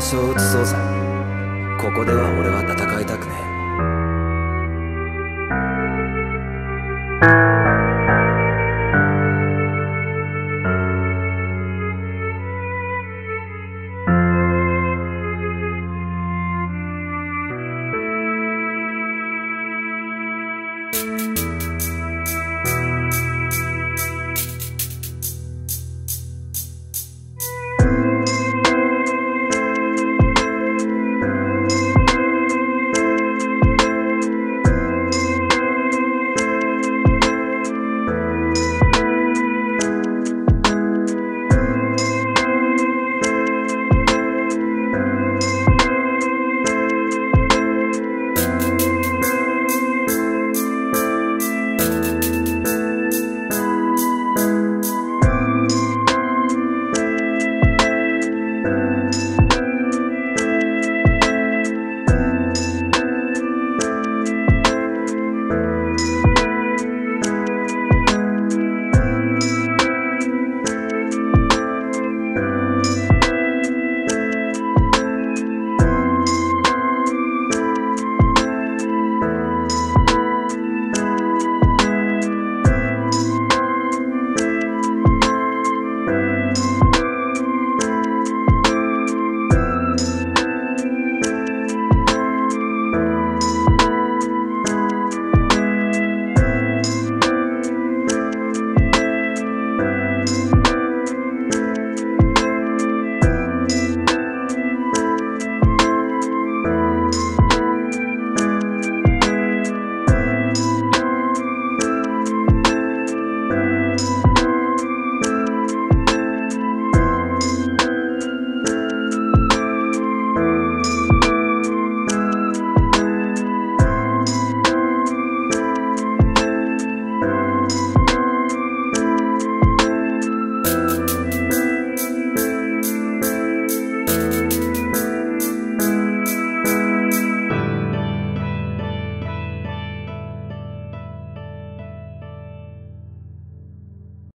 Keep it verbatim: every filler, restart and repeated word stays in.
証を移そうぜ。ここでは俺は戦いたくねえ。